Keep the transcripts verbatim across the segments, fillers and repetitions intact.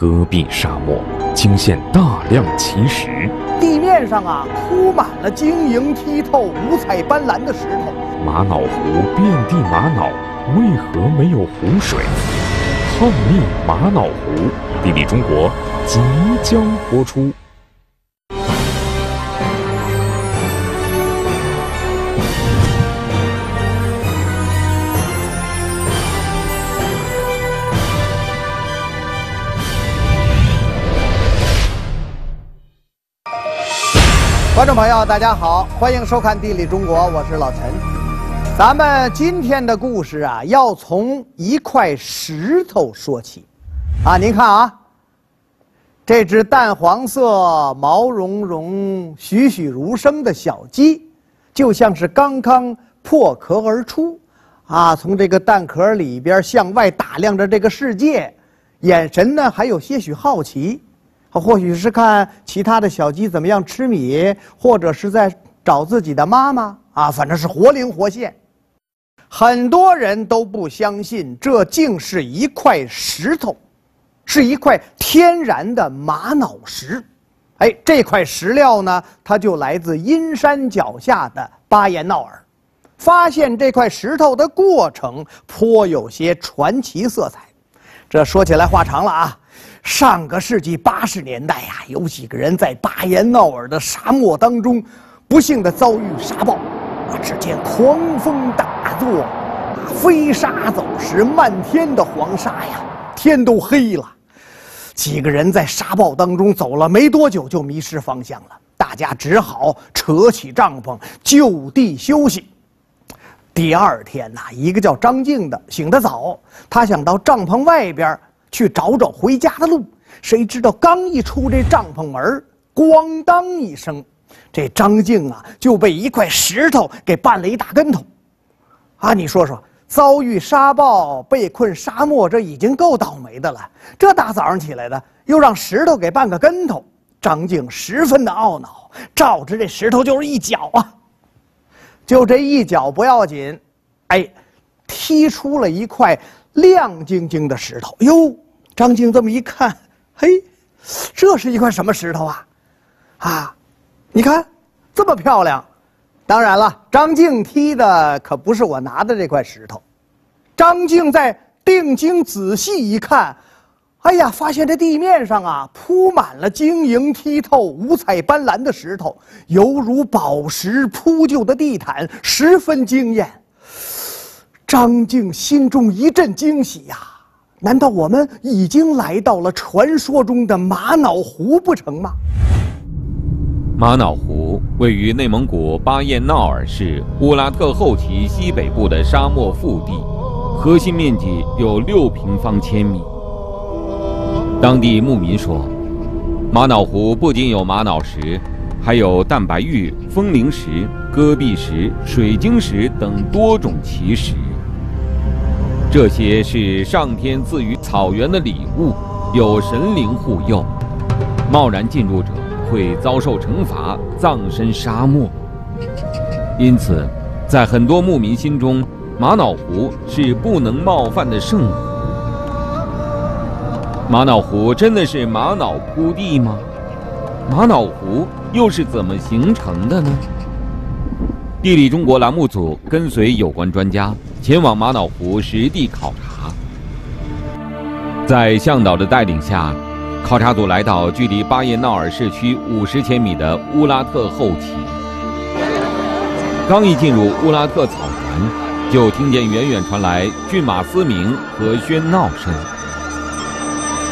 戈壁沙漠惊现大量奇石，地面上啊铺满了晶莹剔透、五彩斑斓的石头。玛瑙湖遍地玛瑙，为何没有湖水？浩秘玛瑙湖，地理中国即将播出。 观众朋友，大家好，欢迎收看《地理中国》，我是老陈。咱们今天的故事啊，要从一块石头说起。啊，您看啊，这只淡黄色、毛茸茸、栩栩如生的小鸡，就像是刚刚破壳而出，啊，从这个蛋壳里边向外打量着这个世界，眼神呢还有些许好奇。 或许是看其他的小鸡怎么样吃米，或者是在找自己的妈妈啊，反正是活灵活现。很多人都不相信，这竟是一块石头，是一块天然的玛瑙石。哎，这块石料呢，它就来自阴山脚下的巴彦淖尔。发现这块石头的过程颇有些传奇色彩，这说起来话长了啊。 上个世纪八十年代呀、啊，有几个人在巴彦淖尔的沙漠当中，不幸的遭遇沙暴。啊，只见狂风大作，啊，飞沙走石，漫天的黄沙呀，天都黑了。几个人在沙暴当中走了没多久，就迷失方向了。大家只好扯起帐篷，就地休息。 第二天呐、啊，一个叫张静的醒得早，他想到帐篷外边。 去找找回家的路，谁知道刚一出这帐篷门，咣当一声，这张静啊就被一块石头给绊了一大跟头。啊，你说说，遭遇沙暴被困沙漠，这已经够倒霉的了，这大早上起来的又让石头给绊个跟头，张静十分的懊恼，照着这石头就是一脚啊。就这一脚不要紧，哎，踢出了一块。 亮晶晶的石头哟，张静这么一看，嘿，这是一块什么石头啊？啊，你看这么漂亮。当然了，张静踢的可不是我拿的这块石头。张静在定睛仔细一看，哎呀，发现这地面上啊铺满了晶莹剔透、五彩斑斓的石头，犹如宝石铺就的地毯，十分惊艳。 张静心中一阵惊喜呀、啊！难道我们已经来到了传说中的玛瑙湖不成吗？玛瑙湖位于内蒙古巴彦淖尔市乌拉特后旗西北部的沙漠腹地，核心面积有六平方千米。当地牧民说，玛瑙湖不仅有玛瑙石，还有蛋白玉、风铃石、戈壁石、水晶石等多种奇石。 这些是上天赐予草原的礼物，有神灵护佑，贸然进入者会遭受惩罚，葬身沙漠。因此，在很多牧民心中，玛瑙湖是不能冒犯的圣湖。玛瑙湖真的是玛瑙铺地吗？玛瑙湖又是怎么形成的呢？ 地理中国栏目组跟随有关专家前往玛瑙湖实地考察，在向导的带领下，考察组来到距离巴彦淖尔市区五十千米的乌拉特后旗。刚一进入乌拉特草原，就听见远远传来骏马嘶鸣和喧闹声。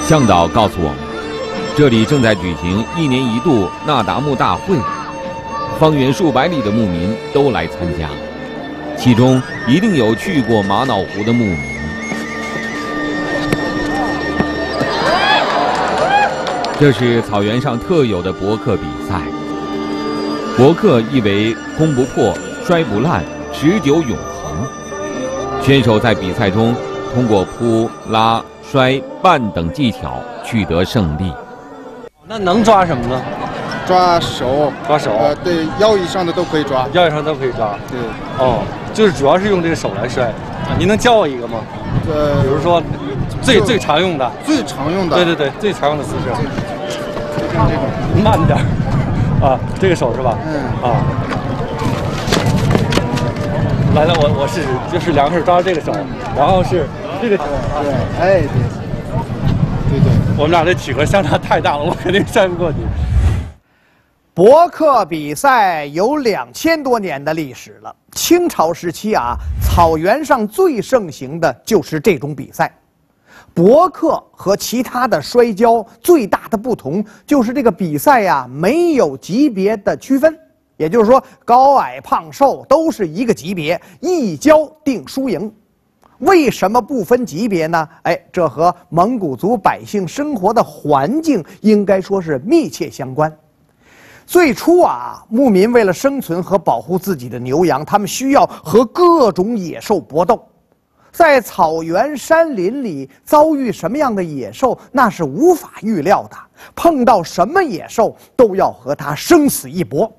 向导告诉我们，这里正在举行一年一度那达慕大会。 方圆数百里的牧民都来参加，其中一定有去过玛瑙湖的牧民。这是草原上特有的博客比赛。博客意为攻不破、摔不烂、持久永恒。选手在比赛中通过扑、拉、摔、绊等技巧取得胜利。那能抓什么呢？ 抓手，抓手，呃，对，腰以上的都可以抓，腰以上都可以抓，对，哦，就是主要是用这个手来摔。啊，您能教我一个吗？呃，比如说，最最常用的，最常用的，对对对，最常用的姿势。就这样，这种慢点啊，这个手是吧？嗯。啊。来来，我我试试，就是两个手抓着这个手，然后是这个。对，哎，对对。我们俩这体格相差太大了，我肯定摔不过你。博客比赛有两千多年的历史了。清朝时期啊，草原上最盛行的就是这种比赛。博客和其他的摔跤最大的不同就是这个比赛呀、啊、没有级别的区分，也就是说高矮胖瘦都是一个级别，一跤定输赢。为什么不分级别呢？哎，这和蒙古族百姓生活的环境应该说是密切相关。 最初啊，牧民为了生存和保护自己的牛羊，他们需要和各种野兽搏斗。在草原山林里遭遇什么样的野兽，那是无法预料的。碰到什么野兽，都要和它生死一搏。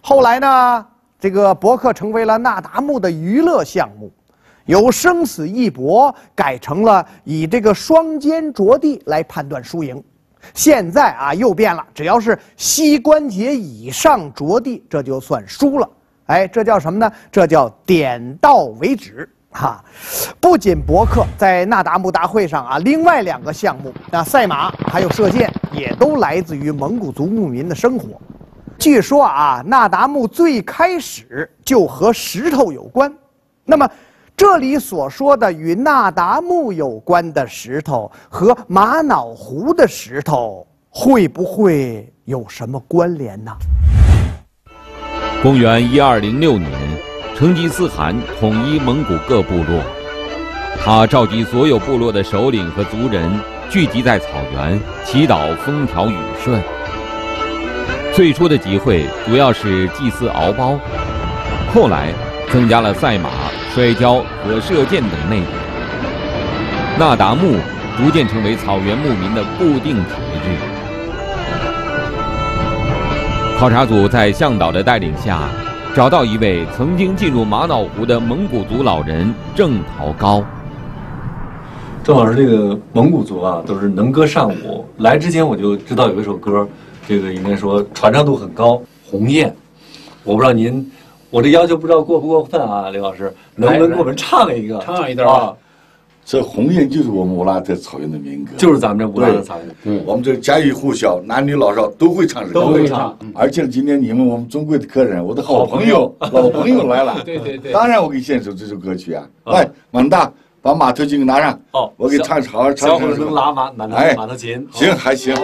后来呢，这个博客成为了那达慕的娱乐项目，由生死一搏改成了以这个双肩着地来判断输赢。 现在啊，又变了，只要是膝关节以上着地，这就算输了。哎，这叫什么呢？这叫点到为止哈。不仅博客在那达慕大会上啊，另外两个项目，那赛马还有射箭，也都来自于蒙古族牧民的生活。据说啊，那达慕最开始就和石头有关。那么， 这里所说的与那达慕有关的石头和玛瑙湖的石头会不会有什么关联呢？公元一二零六年，成吉思汗统一蒙古各部落，他召集所有部落的首领和族人聚集在草原，祈祷风调雨顺。最初的集会主要是祭祀敖包，后来增加了赛马、 摔跤和射箭等内容，那达慕逐渐成为草原牧民的固定节日。考察组在向导的带领下，找到一位曾经进入玛瑙湖的蒙古族老人郑桃高。郑老师，这个蒙古族啊，都是能歌善舞。来之前我就知道有一首歌，这个应该说传唱度很高，《鸿雁》。我不知道您。 我这要求不知道过不过分啊，刘老师，能不能给我们唱一个？唱一段啊！这鸿雁就是我们乌拉特草原的民歌，就是咱们这乌拉特草原。对，我们这家喻户晓，男女老少都会唱这歌，都会唱。而且今天你们我们尊贵的客人，我的好朋友、老朋友来了，对对对。当然我给献首这首歌曲啊！来，满大，把马头琴给拿上。哦，我给唱好好唱。小伙子能拉马马马头琴？行，还行。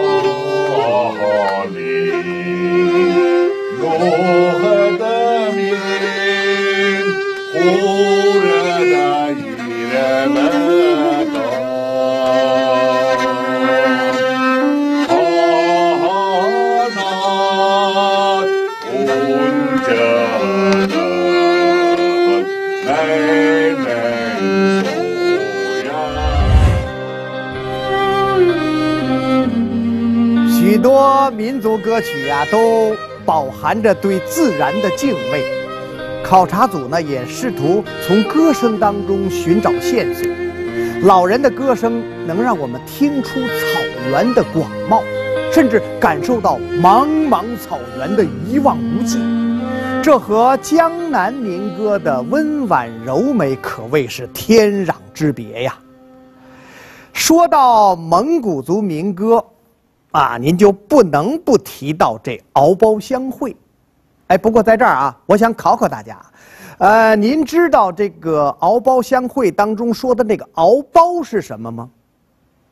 许多民族歌曲啊，都饱含着对自然的敬畏。考察组呢，也试图从歌声当中寻找线索。老人的歌声能让我们听出草原的广袤，甚至感受到茫茫草原的一望无际。这和江南民歌的温婉柔美可谓是天壤之别呀。 说到蒙古族民歌，啊，您就不能不提到这敖包相会。哎，不过在这儿啊，我想考考大家，呃，您知道这个敖包相会当中说的那个敖包是什么吗？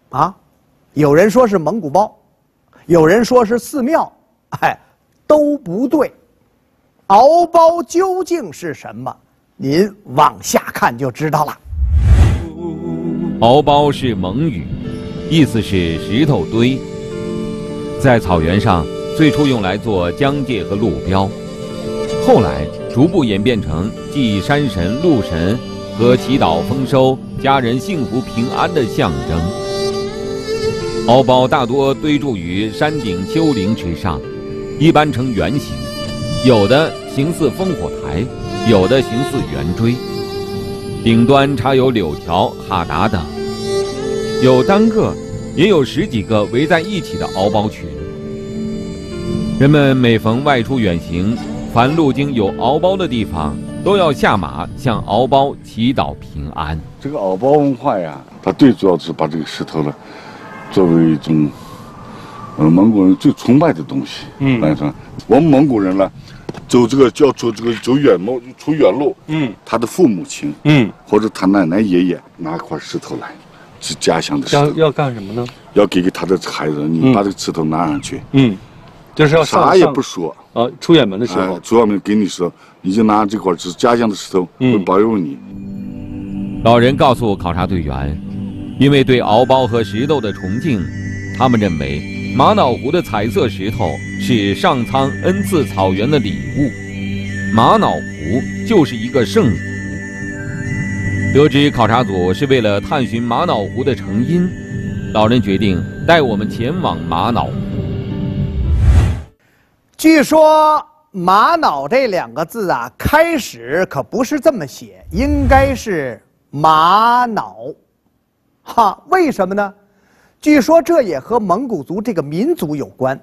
啊，有人说是蒙古包，有人说是寺庙，哎，都不对。敖包究竟是什么？您往下看就知道了。 敖包是蒙语，意思是石头堆。在草原上最初用来做疆界和路标，后来逐步演变成祭山神、鹿神和祈祷丰收、家人幸福平安的象征。敖包大多堆筑于山顶丘陵之上，一般呈圆形，有的形似烽火台，有的形似圆锥。 顶端插有柳条、哈达等，有单个，也有十几个围在一起的敖包群。人们每逢外出远行，凡路经有敖包的地方，都要下马向敖包祈祷平安。这个敖包文化呀，它最主要是把这个石头呢，作为一种，呃，蒙古人最崇拜的东西。嗯，来说，我们蒙古人呢，走这个叫走这个走远路，出远路。嗯，他的父母亲，嗯，或者他奶奶爷爷拿块石头来，是家乡的石头。要要干什么呢？要给给他的孩子，你把这个石头拿上去。嗯。嗯 就是要啥也不说啊！出远门的时候，哎、出远门给你石头，你就拿这块是家乡的石头，嗯、会保佑你。老人告诉考察队员，因为对敖包和石头的崇敬，他们认为玛瑙湖的彩色石头是上苍恩赐草原的礼物，玛瑙湖就是一个圣湖。得知考察组是为了探寻玛瑙湖的成因，老人决定带我们前往玛瑙湖。 据说玛瑙这两个字啊，开始可不是这么写，应该是玛瑙，哈？为什么呢？据说这也和蒙古族这个民族有关。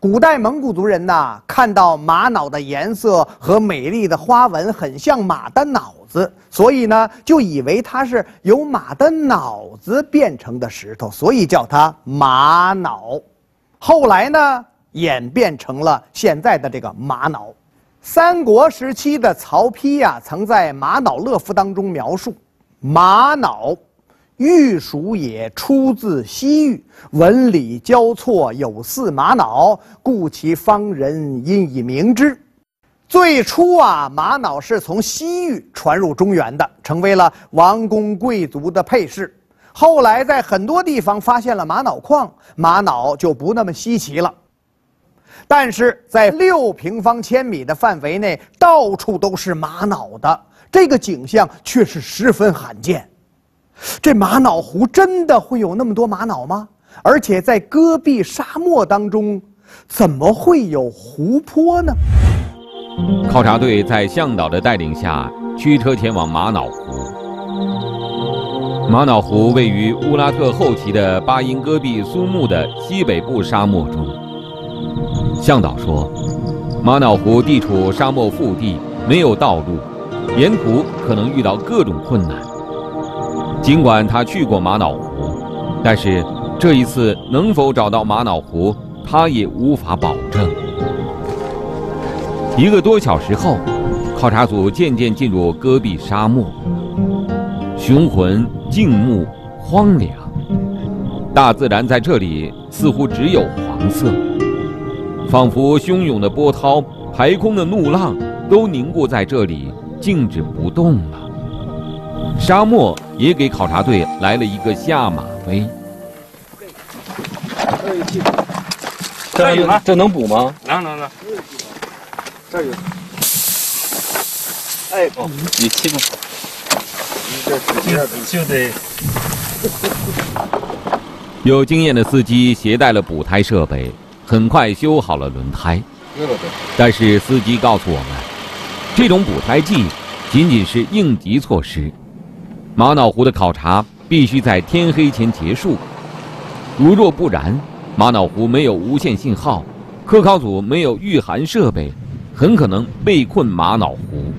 古代蒙古族人呐，看到玛瑙的颜色和美丽的花纹很像马的脑子，所以呢，就以为它是由马的脑子变成的石头，所以叫它玛瑙。后来呢？ 演变成了现在的这个玛瑙。三国时期的曹丕呀、啊，曾在《玛瑙乐府》当中描述：“玛瑙，玉属也，出自西域，纹理交错，有似玛瑙，故其方人因以名之。”最初啊，玛瑙是从西域传入中原的，成为了王公贵族的配饰。后来在很多地方发现了玛瑙矿，玛瑙就不那么稀奇了。 但是在六平方千米的范围内，到处都是玛瑙的这个景象却是十分罕见。这玛瑙湖真的会有那么多玛瑙吗？而且在戈壁沙漠当中，怎么会有湖泊呢？考察队在向导的带领下，驱车前往玛瑙湖。玛瑙湖位于乌拉特后旗的巴音戈壁苏木的西北部沙漠中。 向导说，玛瑙湖地处沙漠腹地，没有道路，沿途可能遇到各种困难。尽管他去过玛瑙湖，但是这一次能否找到玛瑙湖，他也无法保证。一个多小时后，考察组渐渐进入戈壁沙漠，雄浑、静穆、荒凉，大自然在这里似乎只有黄色。 仿佛汹涌的波涛、排空的怒浪都凝固在这里，静止不动了。沙漠也给考察队来了一个下马威。这有这能补吗？能能能。这有。哎，哦，你气吧。你这就得。有经验的司机携带了补胎设备。 很快修好了轮胎，但是司机告诉我们，这种补胎剂仅仅是应急措施。玛瑙湖的考察必须在天黑前结束，如若不然，玛瑙湖没有无线信号，科考组没有御寒设备，很可能被困玛瑙湖。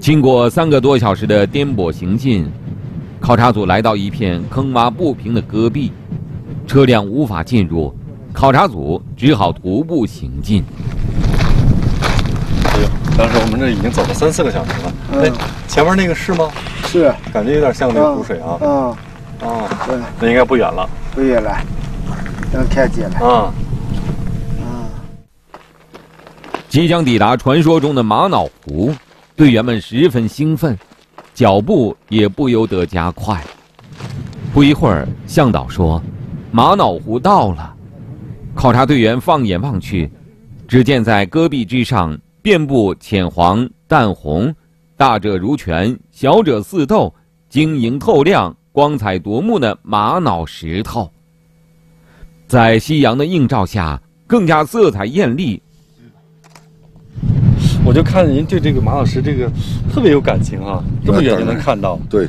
经过三个多小时的颠簸行进。 考察组来到一片坑洼不平的戈壁，车辆无法进入，考察组只好徒步行进。哎呦，当时我们这已经走了三四个小时了。哎，前面那个是吗？是，感觉有点像那个湖水啊。嗯，哦，对，那应该不远了。不远了，能看见了。啊，啊。即将抵达传说中的玛瑙湖，队员们十分兴奋。 脚步也不由得加快。不一会儿，向导说：“玛瑙湖到了。”考察队员放眼望去，只见在戈壁之上遍布浅黄、淡红，大者如拳，小者似豆，晶莹透亮、光彩夺目的玛瑙石头。在夕阳的映照下，更加色彩艳丽。我就看您对这个马老师这个特别有感情啊，这么远就能看到。对，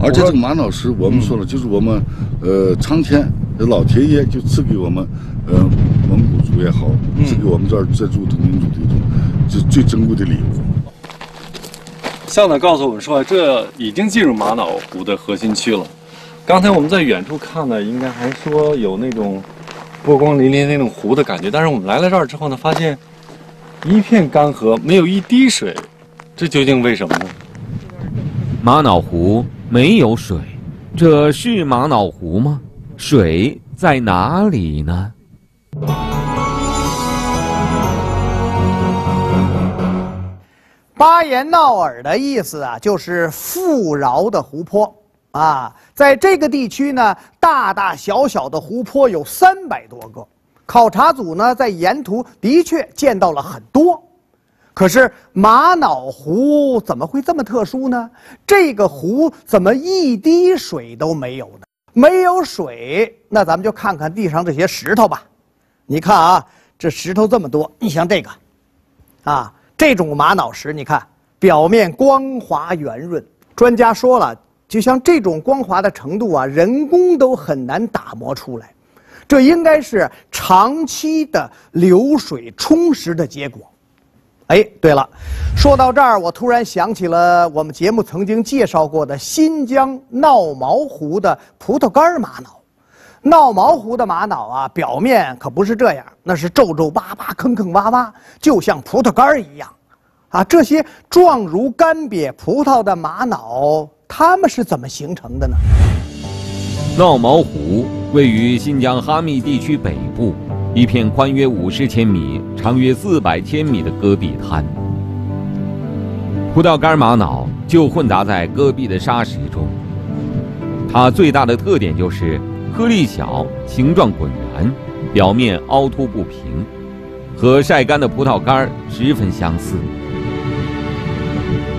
而且这个马老师，我们说了，就是我们呃苍天老天爷就赐给我们，呃蒙古族也好，赐给我们这儿这住的民族的一种最最珍贵的礼物。向导告诉我们说，这已经进入玛瑙湖的核心区了。刚才我们在远处看呢，应该还说有那种波光粼粼那种湖的感觉，但是我们来了这儿之后呢，发现一片干涸，没有一滴水，这究竟为什么呢？玛瑙湖没有水，这是玛瑙湖吗？水在哪里呢？巴彦淖尔的意思啊，就是富饶的湖泊啊，在这个地区呢，大大小小的湖泊有三百多个。考察组呢，在沿途的确见到了很多，可是玛瑙湖怎么会这么特殊呢？这个湖怎么一滴水都没有呢？没有水，那咱们就看看地上这些石头吧。你看啊，这石头这么多，你像这个，啊，这种玛瑙石，你看表面光滑圆润。专家说了，就像这种光滑的程度啊，人工都很难打磨出来。这应该是长期的流水充实的结果。哎，对了，说到这儿，我突然想起了我们节目曾经介绍过的新疆闹毛湖的葡萄干玛瑙。闹毛湖的玛瑙啊，表面可不是这样，那是皱皱巴巴、坑坑洼洼，就像葡萄干一样。啊，这些状如干瘪葡萄的玛瑙，它们是怎么形成的呢？闹毛湖位于新疆哈密地区北部，一片宽约五十千米、长约四百千米的戈壁滩。葡萄干玛瑙就混杂在戈壁的沙石中。它最大的特点就是颗粒小、形状滚圆、表面凹凸不平，和晒干的葡萄干十分相似。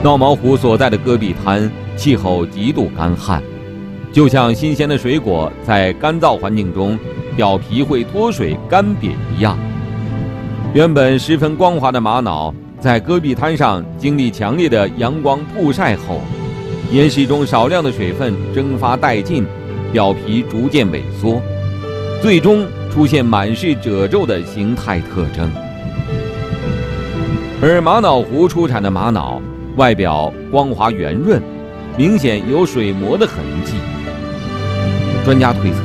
闹毛湖所在的戈壁滩气候极度干旱。就像新鲜的水果在干燥环境中表皮会脱水干瘪一样，原本十分光滑的玛瑙在戈壁滩上经历强烈的阳光曝晒后，岩石中少量的水分蒸发殆尽，表皮逐渐萎缩，最终出现满是褶皱的形态特征。而玛瑙湖出产的玛瑙外表光滑圆润，明显有水磨的痕迹。专家推测，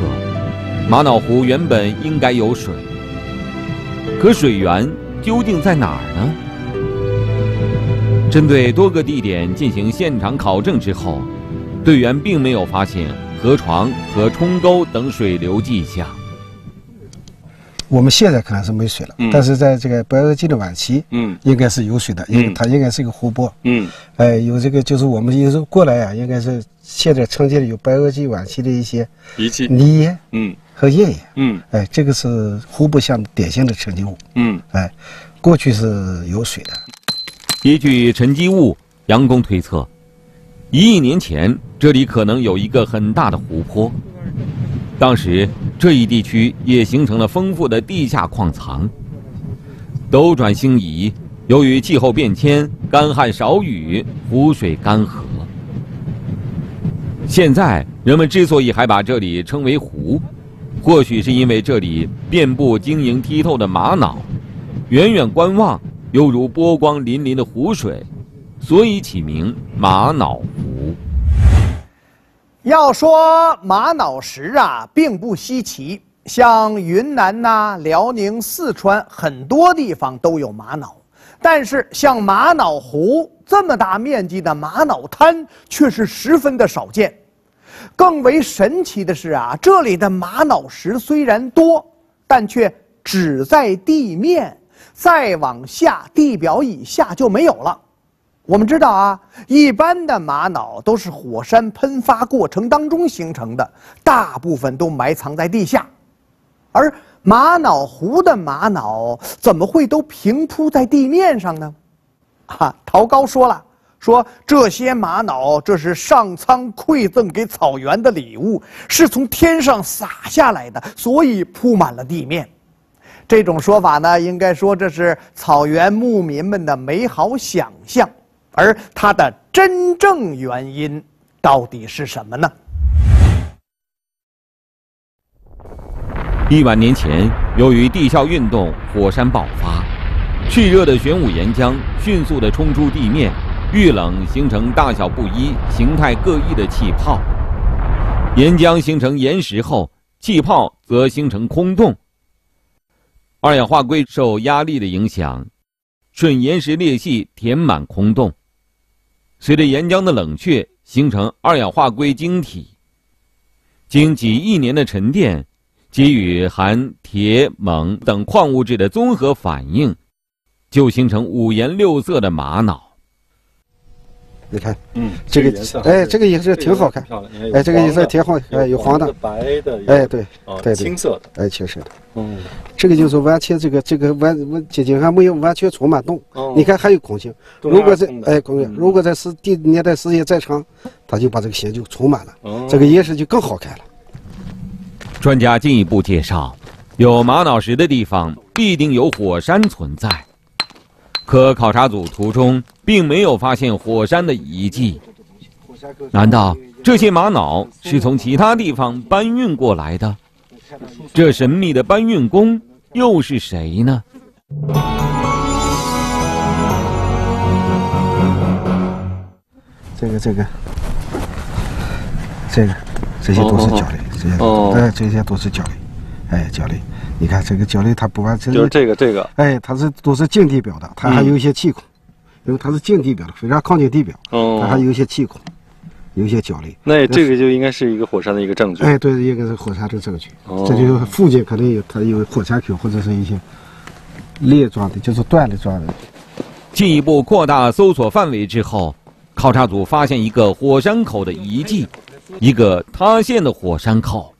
玛瑙湖原本应该有水，可水源究竟在哪儿呢？针对多个地点进行现场考证之后，队员并没有发现河床和冲沟等水流迹象。我们现在看是没水了，嗯、但是在这个白垩纪的晚期，嗯，应该是有水的，因为它应该是一个湖泊，嗯，哎、呃，有这个就是我们一路过来啊，应该是现在承接了有白垩纪晚期的一些遗迹、泥岩，嗯，和页岩，嗯，哎、呃，这个是湖泊下典型的沉积物，嗯，哎、呃，过去是有水的。依据沉积物，杨工推测，一亿年前这里可能有一个很大的湖泊。当时这一地区也形成了丰富的地下矿藏。斗转星移，由于气候变迁、干旱少雨，湖水干涸。现在人们之所以还把这里称为湖，或许是因为这里遍布晶莹剔透的玛瑙，远远观望犹如波光粼粼的湖水，所以起名玛瑙湖。要说玛瑙石啊，并不稀奇，像云南呐、啊、辽宁、四川很多地方都有玛瑙，但是像玛瑙湖这么大面积的玛瑙滩却是十分的少见。更为神奇的是啊，这里的玛瑙石虽然多，但却只在地面，再往下地表以下就没有了。我们知道啊，一般的玛瑙都是火山喷发过程当中形成的，大部分都埋藏在地下，而玛瑙湖的玛瑙怎么会都平铺在地面上呢？啊，陶高说了，说这些玛瑙这是上苍馈赠给草原的礼物，是从天上洒下来的，所以铺满了地面。这种说法呢，应该说这是草原牧民们的美好想象，而它的真正原因到底是什么呢？一万年前，由于地壳运动，火山爆发，炽热的玄武岩浆迅速地冲出地面，遇冷形成大小不一、形态各异的气泡。岩浆形成岩石后，气泡则形成空洞。 二氧化硅受压力的影响，顺岩石裂隙填满空洞。随着岩浆的冷却，形成二氧化硅晶体。经几亿年的沉淀，给予含铁、锰等矿物质的综合反应，就形成五颜六色的玛瑙。你看，嗯，这个颜色，哎，这个颜色挺好看，哎，这个颜色挺好，哎，有黄的，白的，哎，对，对，青色的，哎，青色的。 嗯，这个就是完全这个这个完完结晶还没有完全充满洞。哦、你看还有空性，如果这哎空性，如果在时地年代时间再长，它就把这个形就充满了，哦、这个岩石就更好看了。专家进一步介绍，有玛瑙石的地方必定有火山存在，可考察组途中并没有发现火山的遗迹。难道这些玛瑙是从其他地方搬运过来的？ 这神秘的搬运工又是谁呢？这个、这个、这个，这些都是角类，这些都是，哎，这些都是角类，哎，角类。你看这个角类，它不完全就是这个这个，哎，它是都是静地表的，它还有一些气孔，因为它是静地表的，非常靠近地表，它还有一些气孔。 有些角力，那这个就应该是一个火山的一个证据。哎，对，应该是火山的证据。哦、这就是附近可能有它有火山口或者是一些裂状的，就是断裂状的。进一步扩大搜索范围之后，考察组发现一个火山口的遗迹，一个塌陷的火山口。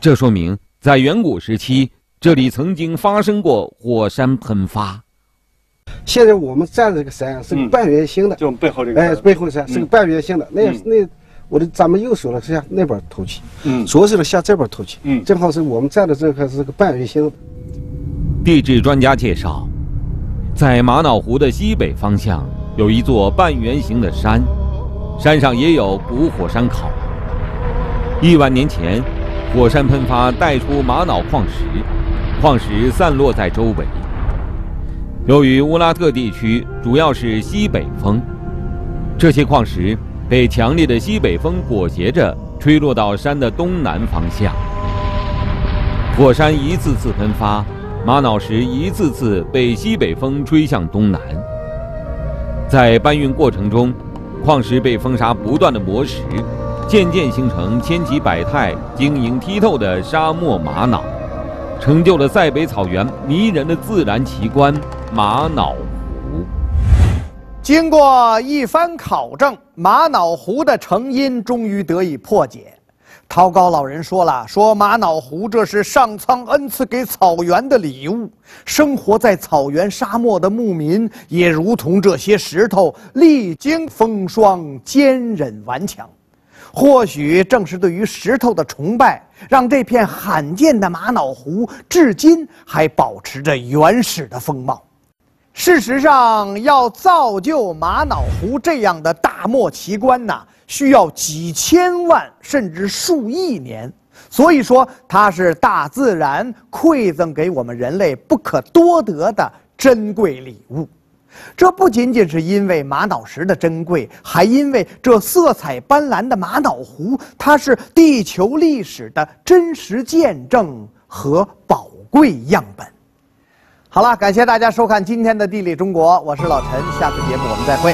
这说明在远古时期，这里曾经发生过火山喷发。 现在我们站的这个山是个半圆形的，就背后这个，哎，背后山是个半圆形的。那那，我的咱们右手呢是向那边透气，嗯，左手呢向这边透气，嗯，正好是我们站的这块是个半圆形。地质专家介绍，在玛瑙湖的西北方向有一座半圆形的山，山上也有古火山口。亿万年前，火山喷发带出玛瑙矿石，矿石散落在周围。 由于乌拉特地区主要是西北风，这些矿石被强烈的西北风裹挟着吹落到山的东南方向。火山一次次喷发，玛瑙石一次次被西北风吹向东南。在搬运过程中，矿石被风沙不断的磨蚀，渐渐形成千奇百态、晶莹剔透的沙漠玛瑙。 成就了塞北草原迷人的自然奇观——玛瑙湖。经过一番考证，玛瑙湖的成因终于得以破解。陶高老人说了：“说玛瑙湖这是上苍恩赐给草原的礼物。生活在草原沙漠的牧民，也如同这些石头，历经风霜，坚韧顽强。” 或许正是对于石头的崇拜，让这片罕见的玛瑙湖至今还保持着原始的风貌。事实上，要造就玛瑙湖这样的大漠奇观呢，需要几千万甚至数亿年。所以说，它是大自然馈赠给我们人类不可多得的珍贵礼物。 这不仅仅是因为玛瑙石的珍贵，还因为这色彩斑斓的玛瑙湖，它是地球历史的真实见证和宝贵样本。好了，感谢大家收看今天的《地理中国》，我是老陈，下次节目我们再会。